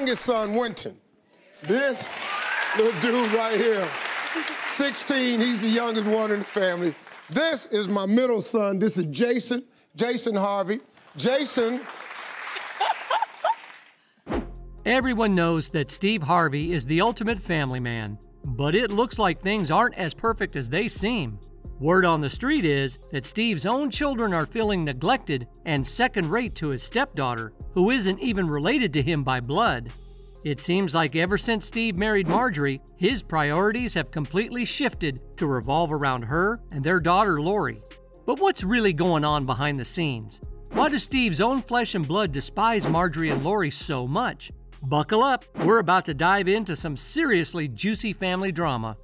Youngest son, Wynton. This little dude right here, 16, he's the youngest one in the family. This is my middle son. This is Jason Harvey. Jason. Everyone knows that Steve Harvey is the ultimate family man, but it looks like things aren't as perfect as they seem. Word on the street is that Steve's own children are feeling neglected and second-rate to his stepdaughter, who isn't even related to him by blood. It seems like ever since Steve married Marjorie, his priorities have completely shifted to revolve around her and their daughter, Lori. But what's really going on behind the scenes? Why does Steve's own flesh and blood despise Marjorie and Lori so much? Buckle up, we're about to dive into some seriously juicy family drama.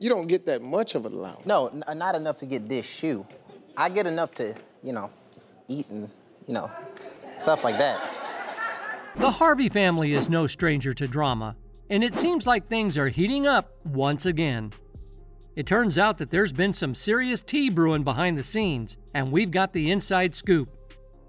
You don't get that much of an allowance. No, not enough to get this shoe. I get enough to, you know, eat and, you know, stuff like that. The Harvey family is no stranger to drama, and it seems like things are heating up once again. It turns out that there's been some serious tea brewing behind the scenes, and we've got the inside scoop.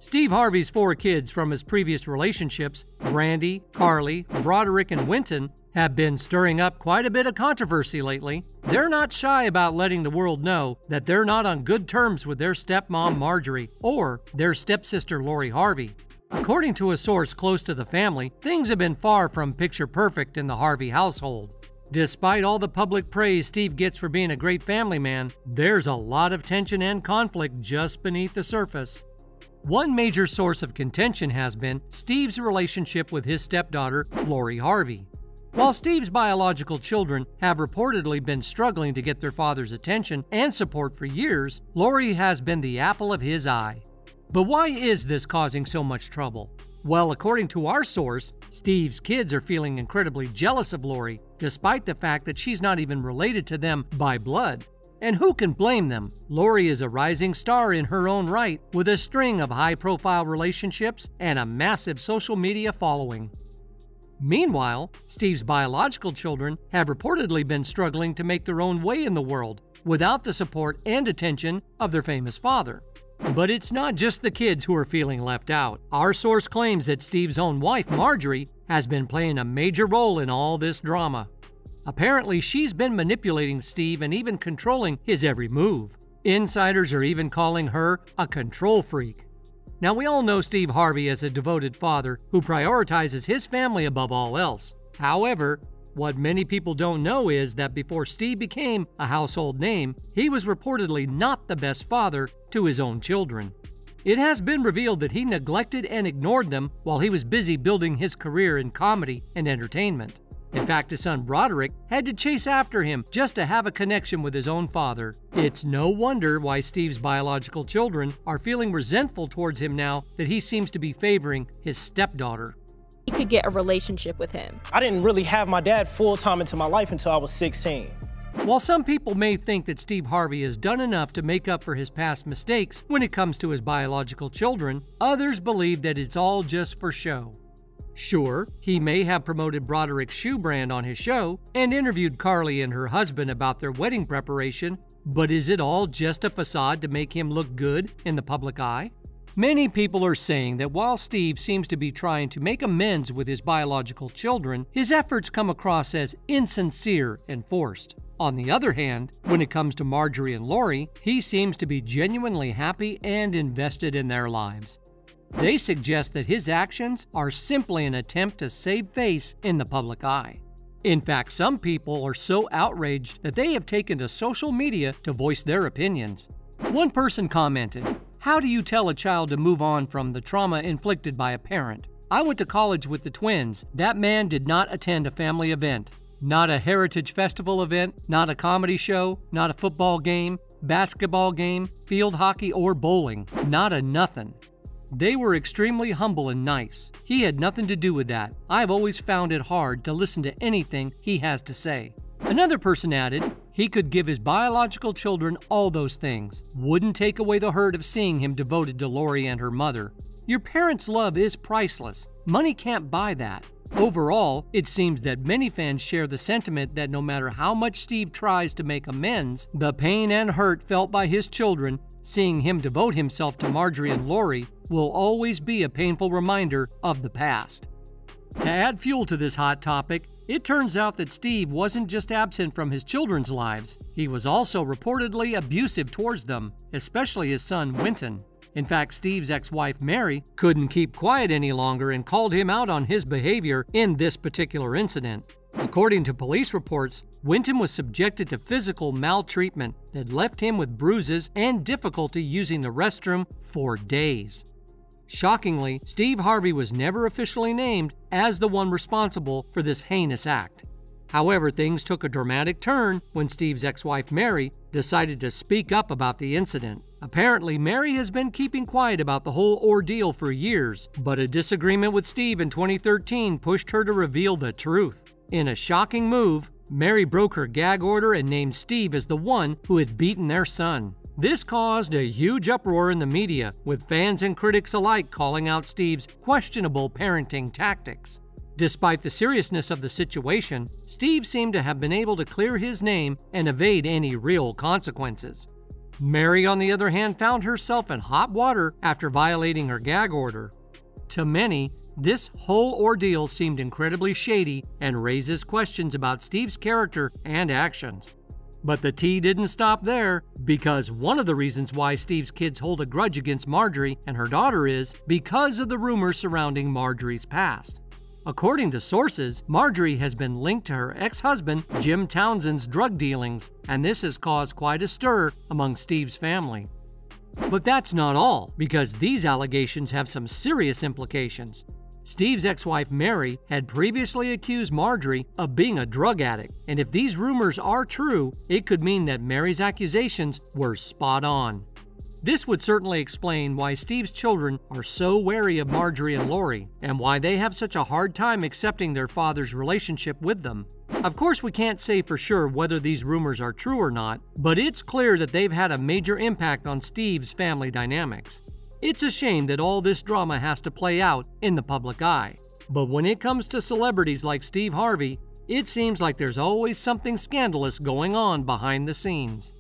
Steve Harvey's four kids from his previous relationships, Brandi, Karli, Broderick, and Wynton, have been stirring up quite a bit of controversy lately. They're not shy about letting the world know that they're not on good terms with their stepmom Marjorie or their stepsister Lori Harvey. According to a source close to the family, things have been far from picture perfect in the Harvey household. Despite all the public praise Steve gets for being a great family man, there's a lot of tension and conflict just beneath the surface. One major source of contention has been Steve's relationship with his stepdaughter, Lori Harvey. While Steve's biological children have reportedly been struggling to get their father's attention and support for years, Lori has been the apple of his eye. But why is this causing so much trouble? Well, according to our source, Steve's kids are feeling incredibly jealous of Lori, despite the fact that she's not even related to them by blood. And who can blame them? Lori is a rising star in her own right, with a string of high-profile relationships and a massive social media following. Meanwhile, Steve's biological children have reportedly been struggling to make their own way in the world without the support and attention of their famous father. But it's not just the kids who are feeling left out. Our source claims that Steve's own wife, Marjorie, has been playing a major role in all this drama. Apparently, she's been manipulating Steve and even controlling his every move. Insiders are even calling her a control freak. Now, we all know Steve Harvey as a devoted father who prioritizes his family above all else. However, what many people don't know is that before Steve became a household name, he was reportedly not the best father to his own children. It has been revealed that he neglected and ignored them while he was busy building his career in comedy and entertainment. In fact, his son Broderick had to chase after him just to have a connection with his own father. It's no wonder why Steve's biological children are feeling resentful towards him now that he seems to be favoring his stepdaughter. He could get a relationship with him. I didn't really have my dad full-time into my life until I was 16. While some people may think that Steve Harvey has done enough to make up for his past mistakes when it comes to his biological children, others believe that it's all just for show. Sure, he may have promoted Broderick's shoe brand on his show and interviewed Karli and her husband about their wedding preparation, but is it all just a facade to make him look good in the public eye? Many people are saying that while Steve seems to be trying to make amends with his biological children, his efforts come across as insincere and forced. On the other hand, when it comes to Marjorie and Lori, he seems to be genuinely happy and invested in their lives. They suggest that his actions are simply an attempt to save face in the public eye. In fact, some people are so outraged that they have taken to social media to voice their opinions. One person commented, "How do you tell a child to move on from the trauma inflicted by a parent? I went to college with the twins. That man did not attend a family event. Not a heritage festival event, not a comedy show, not a football game, basketball game, field hockey, or bowling. Not a nothing. They were extremely humble and nice. He had nothing to do with that. I've always found it hard to listen to anything he has to say." Another person added, "He could give his biological children all those things. Wouldn't take away the hurt of seeing him devoted to Lori and her mother. Your parents' love is priceless. Money can't buy that." Overall, it seems that many fans share the sentiment that no matter how much Steve tries to make amends, the pain and hurt felt by his children, seeing him devote himself to Marjorie and Lori, will always be a painful reminder of the past. To add fuel to this hot topic, it turns out that Steve wasn't just absent from his children's lives, he was also reportedly abusive towards them, especially his son Wynton. In fact, Steve's ex-wife Mary couldn't keep quiet any longer and called him out on his behavior in this particular incident. According to police reports, Wynton was subjected to physical maltreatment that left him with bruises and difficulty using the restroom for days. Shockingly, Steve Harvey was never officially named as the one responsible for this heinous act. However, things took a dramatic turn when Steve's ex-wife Mary decided to speak up about the incident. Apparently, Mary has been keeping quiet about the whole ordeal for years, but a disagreement with Steve in 2013 pushed her to reveal the truth. In a shocking move, Mary broke her gag order and named Steve as the one who had beaten their son. This caused a huge uproar in the media, with fans and critics alike calling out Steve's questionable parenting tactics. Despite the seriousness of the situation, Steve seemed to have been able to clear his name and evade any real consequences. Mary, on the other hand, found herself in hot water after violating her gag order. To many, this whole ordeal seemed incredibly shady and raises questions about Steve's character and actions. But the tea didn't stop there, because one of the reasons why Steve's kids hold a grudge against Marjorie and her daughter is because of the rumors surrounding Marjorie's past. According to sources, Marjorie has been linked to her ex-husband Jim Townsend's drug dealings, and this has caused quite a stir among Steve's family. But that's not all, because these allegations have some serious implications. Steve's ex-wife Mary had previously accused Marjorie of being a drug addict, and if these rumors are true, it could mean that Mary's accusations were spot on. This would certainly explain why Steve's children are so wary of Marjorie and Lori, and why they have such a hard time accepting their father's relationship with them. Of course, we can't say for sure whether these rumors are true or not, but it's clear that they've had a major impact on Steve's family dynamics. It's a shame that all this drama has to play out in the public eye. But when it comes to celebrities like Steve Harvey, it seems like there's always something scandalous going on behind the scenes.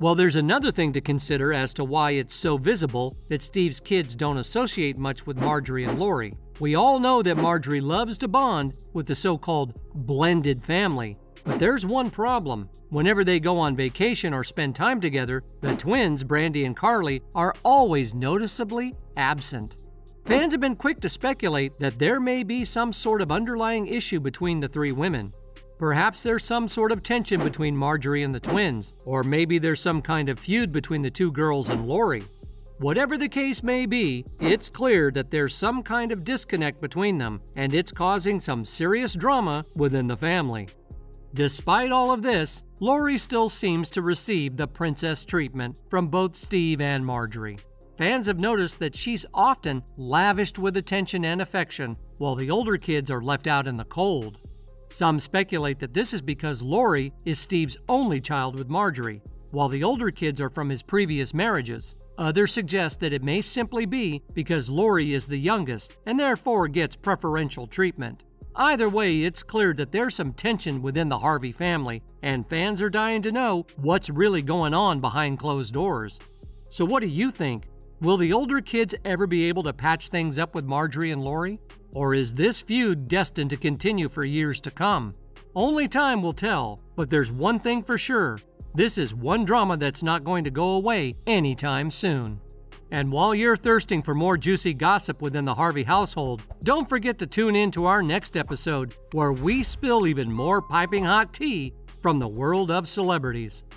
Well, there's another thing to consider as to why it's so visible that Steve's kids don't associate much with Marjorie and Lori. We all know that Marjorie loves to bond with the so-called blended family. But there's one problem. Whenever they go on vacation or spend time together, the twins, Brandi and Karli, are always noticeably absent. Fans have been quick to speculate that there may be some sort of underlying issue between the three women. Perhaps there's some sort of tension between Marjorie and the twins, or maybe there's some kind of feud between the two girls and Lori. Whatever the case may be, it's clear that there's some kind of disconnect between them, and it's causing some serious drama within the family. Despite all of this, Lori still seems to receive the princess treatment from both Steve and Marjorie. Fans have noticed that she's often lavished with attention and affection, while the older kids are left out in the cold. Some speculate that this is because Lori is Steve's only child with Marjorie, while the older kids are from his previous marriages. Others suggest that it may simply be because Lori is the youngest and therefore gets preferential treatment. Either way, it's clear that there's some tension within the Harvey family, and fans are dying to know what's really going on behind closed doors. So what do you think? Will the older kids ever be able to patch things up with Marjorie and Lori? Or is this feud destined to continue for years to come? Only time will tell, but there's one thing for sure. This is one drama that's not going to go away anytime soon. And while you're thirsting for more juicy gossip within the Harvey household, don't forget to tune in to our next episode where we spill even more piping hot tea from the world of celebrities.